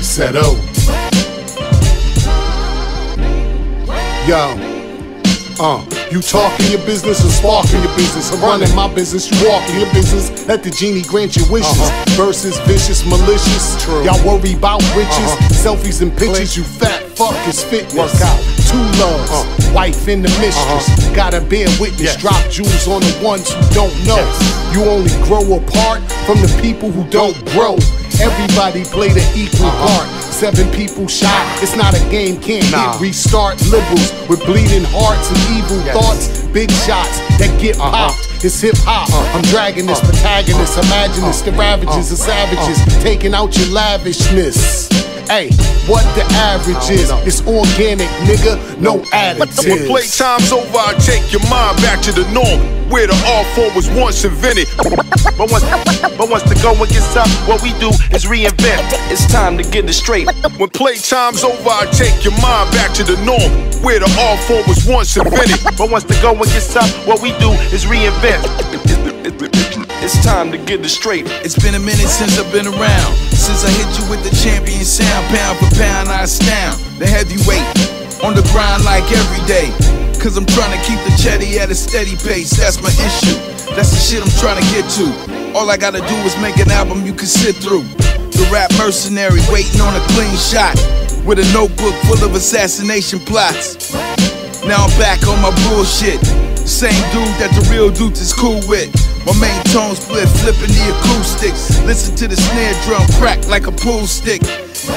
Settle. Yo. You talking your business or sparking your business? I'm running my business, you walking your business. Let the genie grant your wishes. Versus vicious, malicious. True. Y'all worry about riches, selfies and pictures. Click. You fat fuck is fitness. Work out. Two loves, wife and the mistress. Gotta bear witness. Drop jewels on the ones who don't know. You only grow apart from the people who don't grow. Everybody play the equal part. 7 people shot, it's not a game, can't hit restart. Liberals with bleeding hearts and evil thoughts. Big shots that get popped, it's hip hop. I'm dragging this protagonist, imagine this. The ravages of savages, taking out your lavishness. Hey, what the average is, it's organic, nigga, no additives. When playtime's over, I take your mind back to the norm, where the all four was once invented. But once the going gets up, what we do is reinvent. It's time to get it straight. When playtime's over, I take your mind back to the norm, where the all four was once invented. But once the going gets up, what we do is reinvent. It's time to get it straight. It's been a minute since I've been around, since I hit you with the champion sound. Pound for pound I astound, the heavyweight, on the grind like every day. Cause I'm trying to keep the chetty at a steady pace, that's my issue. That's the shit I'm trying to get to. All I gotta do is make an album you can sit through. The rap mercenary waiting on a clean shot, with a notebook full of assassination plots. Now I'm back on my bullshit, same dude that the real dudes is cool with. My main tone split, flipping the acoustics. Listen to the snare drum crack like a pool stick,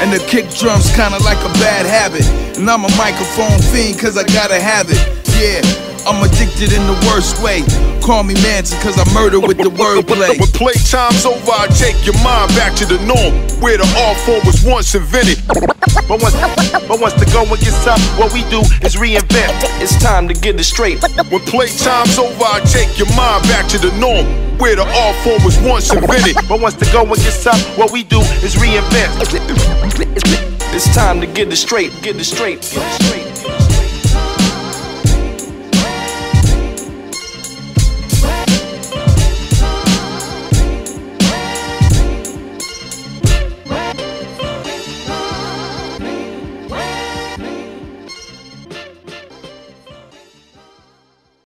and the kick drum's kinda like a bad habit. And I'm a microphone fiend cause I gotta have it. Yeah, I'm addicted in the worst way. Call me Manson cause I murder with the wordplay. When playtime's over, I take your mind back to the norm, where the all four was once invented. But once the going gets up, what we do is reinvent. It's time to get it straight. When playtime's over, I take your mind back to the norm, where the all four was once invented. But once the going gets up, what we do is reinvent. It's time to get it straight, get it straight, get it straight, get it straight.